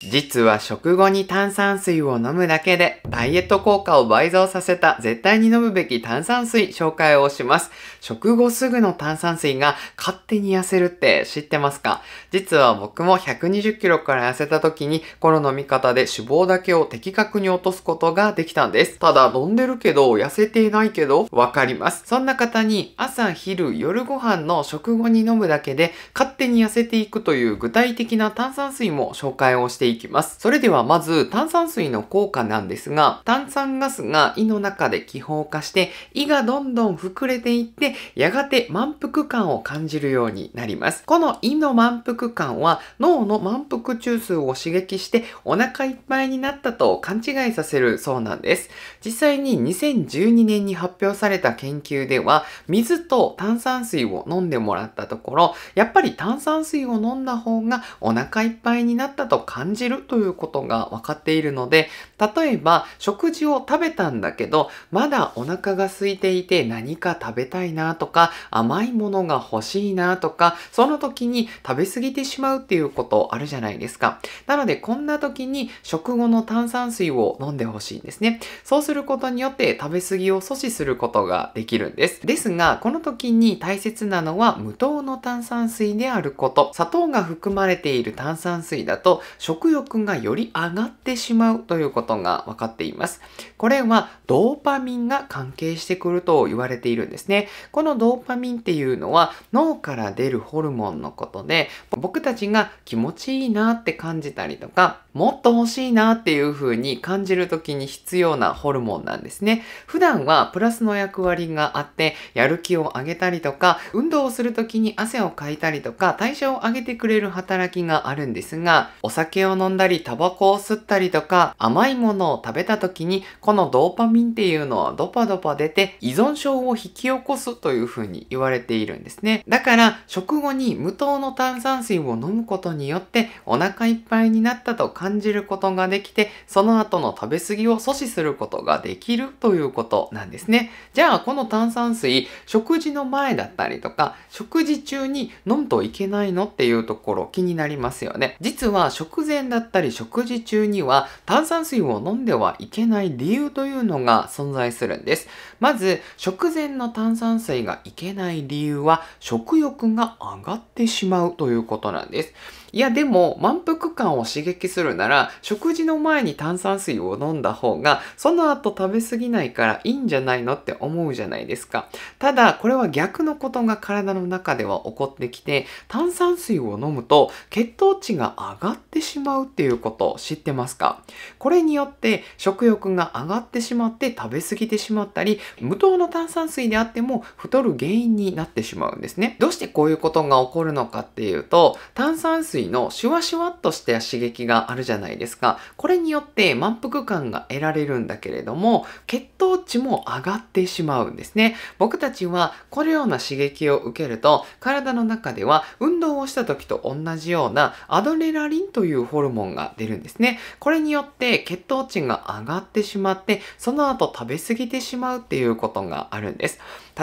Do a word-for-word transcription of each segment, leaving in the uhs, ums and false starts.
実は食後に炭酸水を飲むだけでダイエット効果を倍増させた絶対に飲むべき炭酸水紹介をします。食後すぐの炭酸水が勝手に痩せるって知ってますか？実は僕もひゃくにじゅっキロから痩せた時にこの飲み方で脂肪だけを的確に落とすことができたんです。ただ飲んでるけど痩せていないけどわかります。そんな方に朝昼夜ご飯の食後に飲むだけで勝手に痩せていくという具体的な炭酸水も紹介をしています。いきます。それではまず炭酸水の効果なんですが、炭酸ガスが胃の中で気泡化して胃がどんどん膨れていって、やがて満腹感を感じるようになります。この胃の満腹感は脳の満腹中枢を刺激してお腹いっぱいになったと勘違いさせるそうなんです。実際ににせんじゅうにねんに発表された研究では、水と炭酸水を飲んでもらったところ、やっぱり炭酸水を飲んだ方がお腹いっぱいになったと感じ感じるということが分かっているので、例えば食事を食べたんだけどまだお腹が空いていて何か食べたいなとか、甘いものが欲しいなとか、その時に食べ過ぎてしまうっていうことあるじゃないですか。なのでこんな時に食後の炭酸水を飲んでほしいんですね。そうすることによって食べ過ぎを阻止することができるんです。ですがこの時に大切なのは無糖の炭酸水であること。砂糖が含まれている炭酸水だと食食欲がより上がってしまうということが分かっています。これはドーパミンが関係してくると言われているんですね。このドーパミンっていうのは脳から出るホルモンのことで、僕たちが気持ちいいなって感じたりとか、もっと欲しいなっていう風に感じる時に必要なホルモンなんですね。普段はプラスの役割があって、やる気を上げたりとか、運動をする時に汗をかいたりとか、代謝を上げてくれる働きがあるんですが、お酒を飲んだりタバコを吸ったりとか、甘いものを食べた時にこのドーパミンっていうのはドパドパ出て依存症を引き起こすというふうに言われているんですね。だから食後に無糖の炭酸水を飲むことによってお腹いっぱいになったと感じることができて、その後の食べ過ぎを阻止することができるということなんですね。じゃあこの炭酸水、食事の前だったりとか食事中に飲むといけないのっていうところ気になりますよね。実は食前だったり食事中には炭酸水を飲んではいけない理由というのが存在するんです。まず食前の炭酸水がいけない理由は食欲が上がってしまうということなんです。いやでも満腹感を刺激するなら食事の前に炭酸水を飲んだ方がその後食べ過ぎないからいいんじゃないのって思うじゃないですか。ただこれは逆のことが体の中では起こってきて、炭酸水を飲むと血糖値が上がってしまうっていうことを知ってますか？これによって食欲が上がってしまって食べ過ぎてしまったり、無糖の炭酸水であっても太る原因になってしまうんですね。どうしてこういうことが起こるのかっていうと、炭酸水のシュワシュワっとした刺激があるじゃないですか。これによって満腹感が得られるんだけれども、血糖値も上がってしまうんですね。僕たちはこのような刺激を受けると体の中では運動をした時と同じようなアドレナリンというホルモンが出るんですね。これによって血糖値が上がってしまって、その後食べ過ぎてしまうっていうことがあるんです。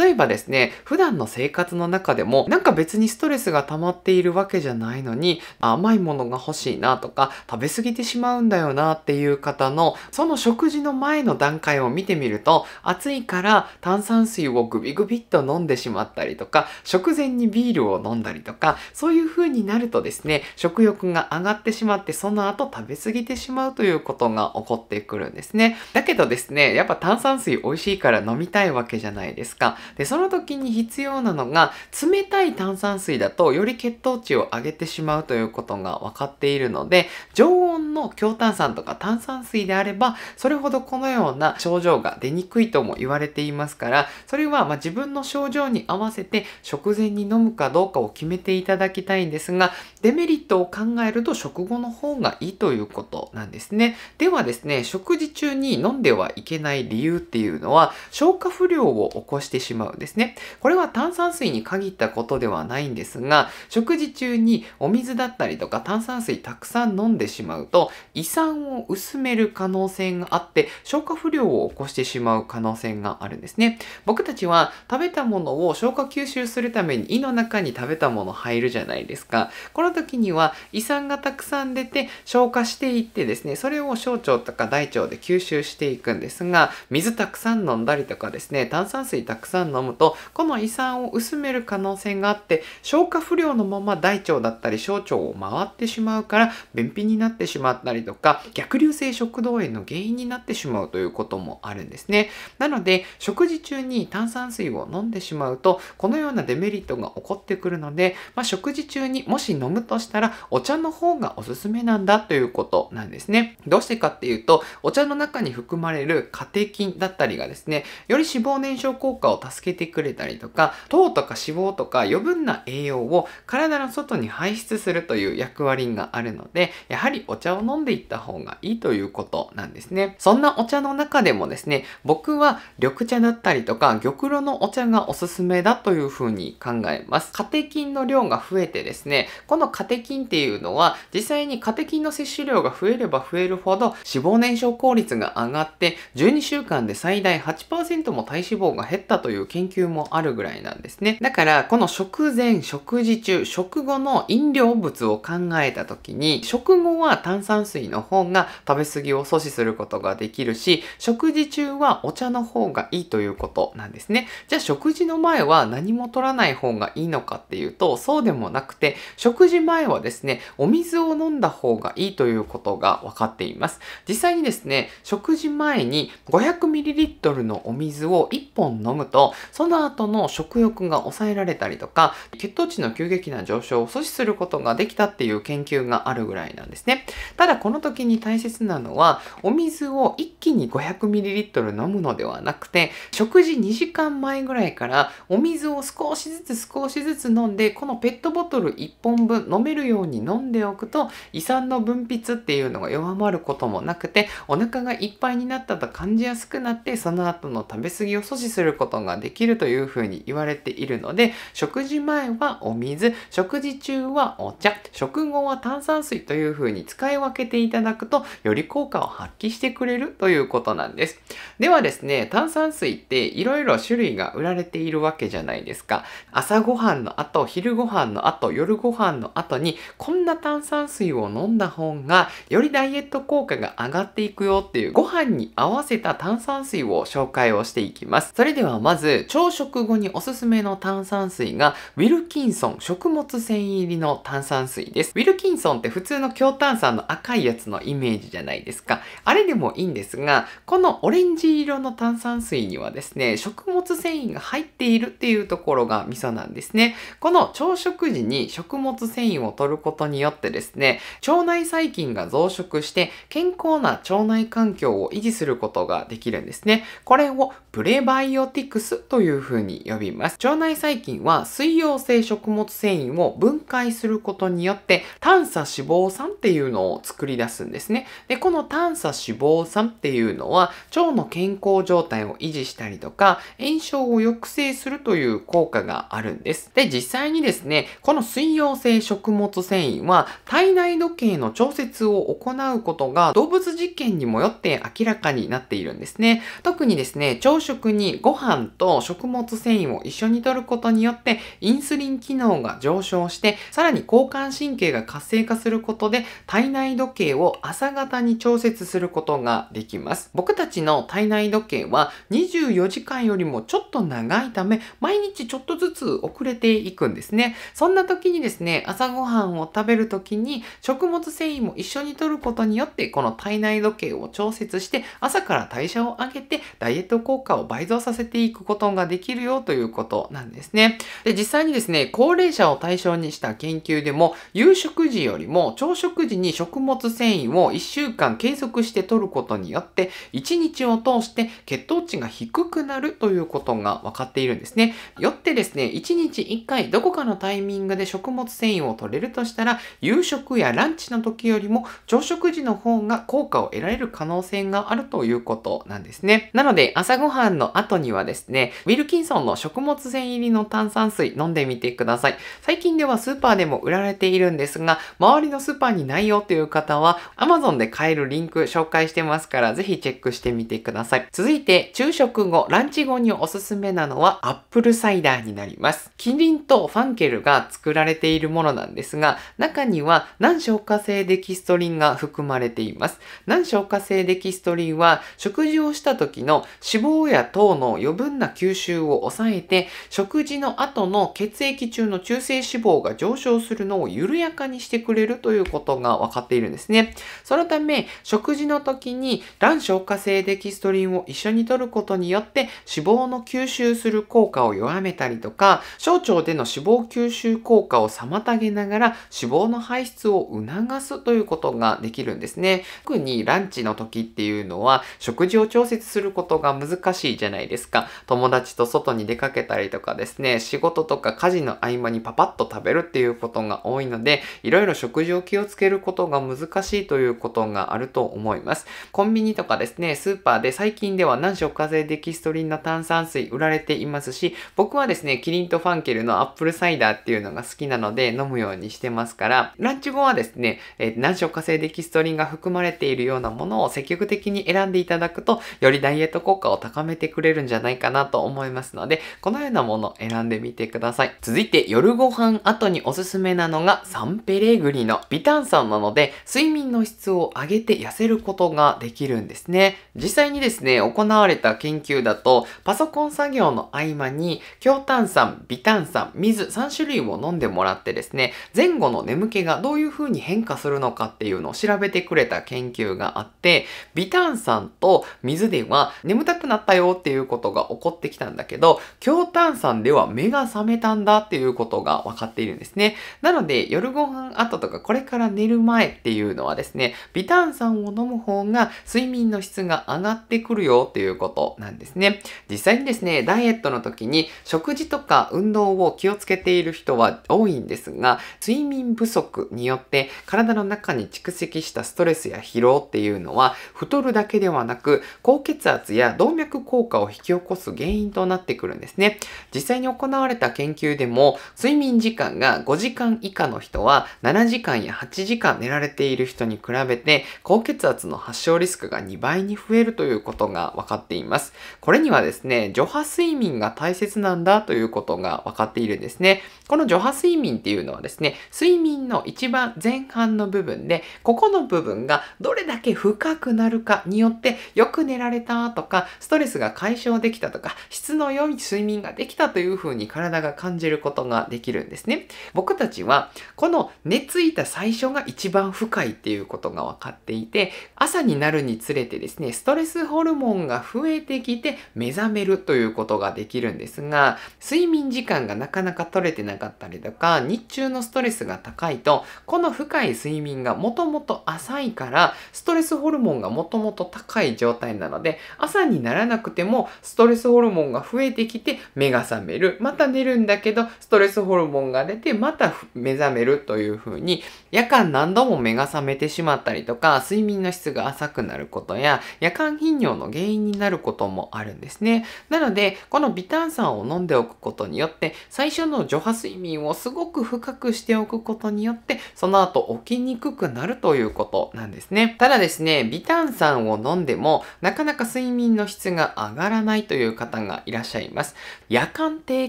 例えばですね、普段の生活の中でもなんか別にストレスが溜まっているわけじゃないのに、甘いものが欲しいなとか食べ過ぎてしまうんだよなっていう方の、その食事の前の段階を見てみると、暑いから炭酸水をグビグビっと飲んでしまったりとか、食前にビールを飲んだりとか、そういう風になるとですね、食欲が上がってしまってその後食べ過ぎてしまうということが起こってくるんですね。だけどですね、やっぱ炭酸水美味しいから飲みたいわけじゃないですか。でその時に必要なのが冷たい炭酸水だとより血糖値を上げてしまうということが分かっているので、常温の強炭酸とか炭酸水であればそれほどこのような症状が出にくいとも言われていますから、それはまあ自分の症状に合わせて食前に飲むかどうかを決めていただきたいんですが、デメリットを考えると食後の方がいいということなんですね。ではですね、食事中に飲んではいけない理由っていうのは消化不良を起こしてしまうしまうんですね。これは炭酸水に限ったことではないんですが、食事中にお水だったりとか炭酸水たくさん飲んでしまうと胃酸を薄める可能性があって消化不良を起こしてしまう可能性があるんですね。僕たちは食べたものを消化吸収するために胃の中に食べたもの入るじゃないですか。この時には胃酸がたくさん出て消化していってですね、それを小腸とか大腸で吸収していくんですが、水たくさん飲んだりとかですね、炭酸水たくさん飲むとこの胃酸を薄める可能性があって消化不良のまま大腸だったり小腸を回ってしまうから便秘になってしまったりとか逆流性食道炎の原因になってしまうということもあるんですね。なので食事中に炭酸水を飲んでしまうとこのようなデメリットが起こってくるので、まあ、食事中にもし飲むとしたらお茶の方がおすすめなんだということなんですね。どうしてかっていうとお茶の中に含まれるカテキンだったりがですね、より脂肪燃焼効果を助けてくれたりとか糖とか脂肪とか余分な栄養を体の外に排出するという役割があるので、やはりお茶を飲んでいった方がいいということなんですね。そんなお茶の中でもですね、僕は緑茶だったりとか玉露のお茶がおすすめだというふうに考えます。カテキンの量が増えてですね、このカテキンっていうのは実際にカテキンの摂取量が増えれば増えるほど脂肪燃焼効率が上がってじゅうにしゅうかんで最大 はちパーセント も体脂肪が減ったという研究もあるぐらいなんですね。だからこの食前、食事中、食後の飲料物を考えた時に食後は炭酸水の方が食べ過ぎを阻止することができるし、食事中はお茶の方がいいということなんですね。じゃあ食事の前は何も取らない方がいいのかっていうとそうでもなくて、食事前はですねお水を飲んだ方がいいということが分かっています。実際にですね、食事前に ごひゃくミリリットル のお水をいっぽん飲むとその後の食欲が抑えられたりとか血糖値の急激な上昇を阻止することができたっていう研究があるぐらいなんですね。ただこの時に大切なのはお水を一気に ごひゃくミリリットル 飲むのではなくて、食事にじかんまえぐらいからお水を少しずつ少しずつ飲んで、このペットボトルいっぽんぶん飲めるように飲んでおくと胃酸の分泌っていうのが弱まることもなくてお腹がいっぱいになったと感じやすくなって、その後の食べ過ぎを阻止することができるというふうに言われているので、食事前はお水、食事中はお茶、食後は炭酸水というふうに使い分けていただくとより効果を発揮してくれるということなんです。ではですね、炭酸水っていろいろ種類が売られているわけじゃないですか。朝ごはんの後、昼ごはんの後、夜ごはんの後にこんな炭酸水を飲んだ方がよりダイエット効果が上がっていくよっていうご飯に合わせた炭酸水を紹介をしていきます。それではまず朝食後におすすめの炭酸水がウィルキンソン食物繊維入りの炭酸水です。ウィルキンソンって普通の強炭酸の赤いやつのイメージじゃないですか。あれでもいいんですが、このオレンジ色の炭酸水にはですね食物繊維が入っているっていうところがミソなんですね。この朝食時に食物繊維を摂ることによってですね、腸内細菌が増殖して健康な腸内環境を維持することができるんですね。これをプレバイオティクスというふうに呼びます。腸内細菌は水溶性食物繊維を分解することによって短鎖脂肪酸っていうのを作り出すんですね。で、この短鎖脂肪酸っていうのは腸の健康状態を維持したりとか炎症を抑制するという効果があるんです。で、実際にですね、この水溶性食物繊維は体内時計の調節を行うことが動物実験にもよって明らかになっているんですね。特にですね、朝食にご飯と食物繊維を一緒に摂ることによってインスリン機能が上昇して、さらに交感神経が活性化することで体内時計を朝方に調節することができます。僕たちの体内時計はにじゅうよじかんよりもちょっと長いため毎日ちょっとずつ遅れていくんですね。そんな時にですね、朝ごはんを食べる時に食物繊維も一緒に摂ることによってこの体内時計を調節して朝から代謝を上げてダイエット効果を倍増させていくことができるよということなんですね。で、実際にですね、高齢者を対象にした研究でも夕食時よりも朝食時に食物繊維をいっしゅうかん継続して摂ることによっていちにちを通して血糖値が低くなるということが分かっているんですね。よってですね、いちにちいっかいどこかのタイミングで食物繊維を摂れるとしたら夕食やランチの時よりも朝食時の方が効果を得られる可能性があるということなんですね。なので朝ごはんの後にはですですね、ウィルキンソンの食物繊維入りの炭酸水飲んでみてください。最近ではスーパーでも売られているんですが、周りのスーパーにないよという方は アマゾン で買えるリンク紹介してますから、ぜひチェックしてみてください。続いて、昼食後、ランチ後におすすめなのはアップルサイダーになります。キリンとファンケルが作られているものなんですが、中には難消化性デキストリンが含まれています。難消化性デキストリンは食事をした時の脂肪や糖の余分な吸収を抑えて、食事の後の血液中の中性脂肪が上昇するのを緩やかにしてくれるということが分かっているんですね。そのため、食事の時に卵消化性デキストリンを一緒に摂ることによって脂肪の吸収する効果を弱めたりとか、小腸での脂肪吸収効果を妨げながら脂肪の排出を促すということができるんですね。特にランチの時っていうのは食事を調節することが難しいじゃないですか。友達と外に出かけたりとかですね、仕事とか家事の合間にパパッと食べるっていうことが多いので、いろいろ食事を気をつけることが難しいということがあると思います。コンビニとかですね、スーパーで最近では難消化性デキストリンの炭酸水売られていますし、僕はですね、キリンとファンケルのアップルサイダーっていうのが好きなので飲むようにしてますから、ランチ後はですね、えー、難消化性デキストリンが含まれているようなものを積極的に選んでいただくと、よりダイエット効果を高めてくれるんじゃないかなと思いますので、このようなものを選んでみてください。続いて、夜ご飯後におすすめなのがサンペレグリノ。微炭酸なので、睡眠の質を上げて痩せることができるんですね。実際にですね、行われた研究だと、パソコン作業の合間に、強炭酸、微炭酸、水さんしゅるいを飲んでもらってですね、前後の眠気がどういう風に変化するのかっていうのを調べてくれた研究があって、微炭酸と水では眠たくなったよっていうことが起こってきたんだけど、強炭酸では目が覚めたんだっていうことが分かっているんですね。なので、夜ご飯後とかこれから寝る前っていうのはですね、微炭酸を飲む方が睡眠の質が上がってくるよっていうことなんですね。実際にですね、ダイエットの時に食事とか運動を気をつけている人は多いんですが、睡眠不足によって体の中に蓄積したストレスや疲労っていうのは太るだけではなく、高血圧や動脈硬化を引き起こす原因となってくるんですね。実際に行われた研究でも、睡眠時間がごじかん以下の人はななじかんやはちじかん寝られている人に比べて高血圧の発症リスクがにばいに増えるということが分かっています。これにはですね、除波睡眠が大切なんだということが分かっているんですね。この除波睡眠っていうのはですね、睡眠の一番前半の部分で、ここの部分がどれだけ深くなるかによって、よく寝られたとか、ストレスが解消できたとか、質の良い睡眠ができたというふうに体が感じることができるんですね。僕たちは、この寝ついた最初が一番深いっていうことが分かっていて、朝になるにつれてですね、ストレスホルモンが増えてきて目覚めるということができるんですが、睡眠時間がなかなか取れてなかったりとか、日中のストレスが高いと、この深い睡眠がもともと浅いから、ストレスホルモンがもともと高い状態なので、朝にならなくてもストレスホルモンが増えてきて目が覚める。また寝るんだけど、ストレスホルモンが出てまた目覚めるというふうに、夜間何度も目が覚めてしまったりとか、睡眠の質が浅くなることや、夜間頻尿の原因になることもあるんですね。なので、この微炭酸を飲んでおくことによって、最初の除波睡眠をすごく深くしておくことによって、その後起きにくくなるということなんですね。ただですね、微炭酸を飲んでも、なかなか睡眠の質が上がらないという方がいらっしゃいます。夜間低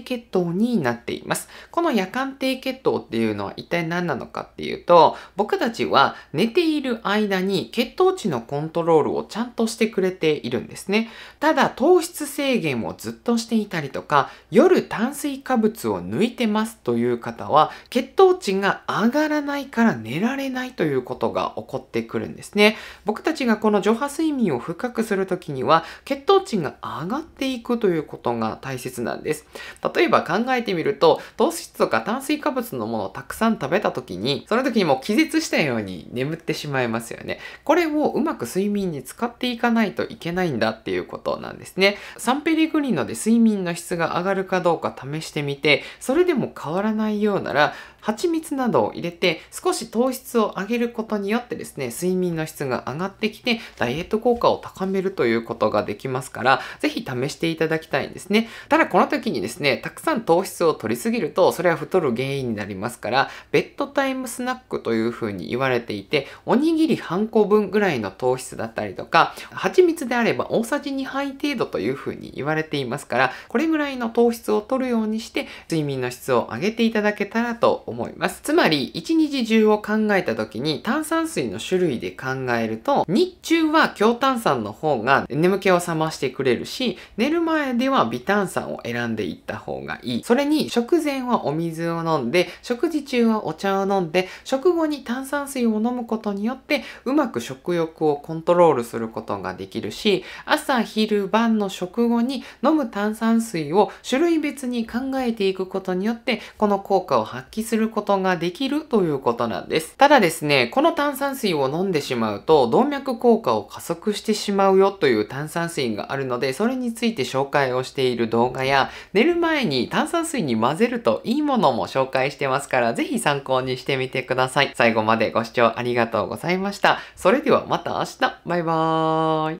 血糖になっています。この夜間低血糖っていうのは一体何なのかっていうと、僕たちは寝ている間に血糖値のコントロールをちゃんとしてくれているんですね。ただ、糖質制限をずっとしていたりとか、夜炭水化物を抜いてますという方は、血糖値が上がらないから寝られないということが起こってくるんですね。僕たちがこの除波睡眠を深くするときには、血糖値が上がっていくということが大切なんです。例えば考えてみると、糖質とか炭水化物のものをたくさん食べたときに、その時にもう気絶したように眠ってしまいますよね。これをうまく睡眠に使っていかないといけないんだっていうことなんですね。サンペレグリノで睡眠の質が上がるかどうか試してみて、それでも変わらないようなら、蜂蜜などを入れて少し糖質を上げることによってですね、睡眠の質が上がってきてダイエット効果を高めるということができますから、ぜひ試してしていただきたいんですね。ただこの時にですね、たくさん糖質を摂りすぎると、それは太る原因になりますから、ベッドタイムスナックというふうに言われていて、おにぎり半個分ぐらいの糖質だったりとか、蜂蜜であれば大さじにはい程度というふうに言われていますから、これぐらいの糖質を摂るようにして、睡眠の質を上げていただけたらと思います。つまり、一日中を考えた時に炭酸水の種類で考えると、日中は強炭酸の方が眠気を覚ましてくれるし、寝る前では微炭酸を選んでいった方がいい。それに食前はお水を飲んで、食事中はお茶を飲んで、食後に炭酸水を飲むことによってうまく食欲をコントロールすることができるし、朝昼晩の食後に飲む炭酸水を種類別に考えていくことによってこの効果を発揮することができるということなんです。ただですね、この炭酸水を飲んでしまうと動脈硬化を加速してしまうよという炭酸水があるので、それについて紹介をしている動画や、寝る前に炭酸水に混ぜるといいものも紹介してますから、ぜひ参考にしてみてください。最後までご視聴ありがとうございました。それではまた明日。バイバーイ。